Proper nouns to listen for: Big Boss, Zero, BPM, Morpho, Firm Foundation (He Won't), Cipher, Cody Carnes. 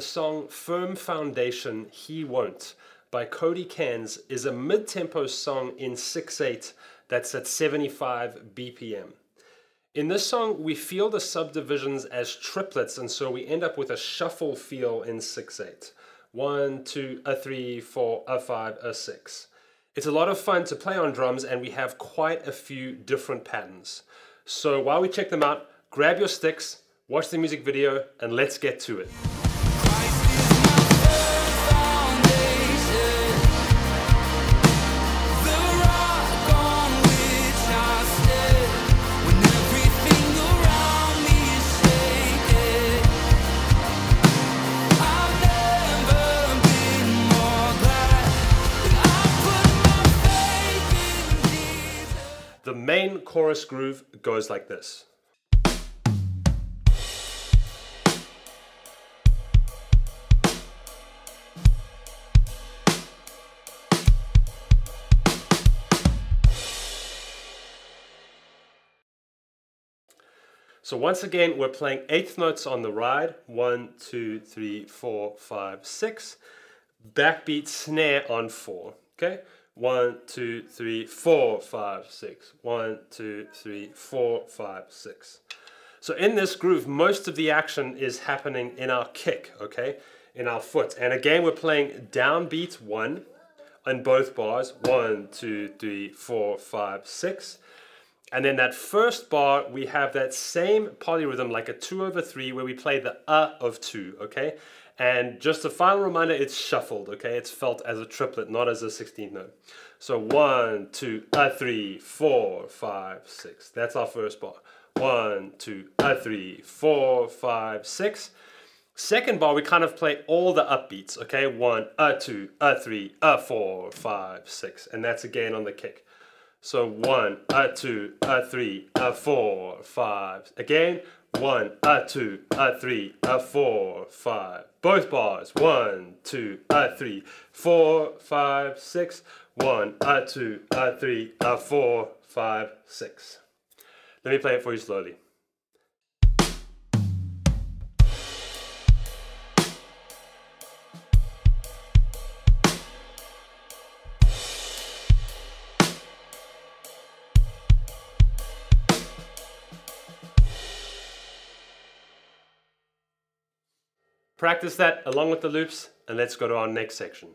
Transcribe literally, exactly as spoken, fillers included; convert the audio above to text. the song Firm Foundation (He Won't) by Cody Carnes is a mid-tempo song in six eight that's at seventy-five B P M. In this song, we feel the subdivisions as triplets, and so we end up with a shuffle feel in six eight. One, two, a three, four, a five, a six. It's a lot of fun to play on drums, and we have quite a few different patterns. So while we check them out, grab your sticks, watch the music video, and let's get to it. The main chorus groove goes like this. So once again, we're playing eighth notes on the ride. One, two, three, four, five, six. Backbeat snare on four, okay? One, two, three, four, five, six. One, two, three, four, five, six. So in this groove, most of the action is happening in our kick, okay? In our foot. And again, we're playing downbeat one on both bars. One, two, three, four, five, six. And then that first bar, we have that same polyrhythm, like a two over three, where we play the uh of two, okay? And just a final reminder, it's shuffled, okay? It's felt as a triplet, not as a sixteenth note. So one, two, a three, four, five, six. That's our first bar. One, two, a three, four, five, six. Second bar, we kind of play all the upbeats, okay? One, a two, a three, a four, five, six. And that's again on the kick. So one, a two, a three, a four, five. Again, one, a two, a three, a four, five. Both bars. One, two, a three, four, five, six. One, a two, a three, a four, five, six. Let me play it for you slowly. Practice that along with the loops, and let's go to our next section.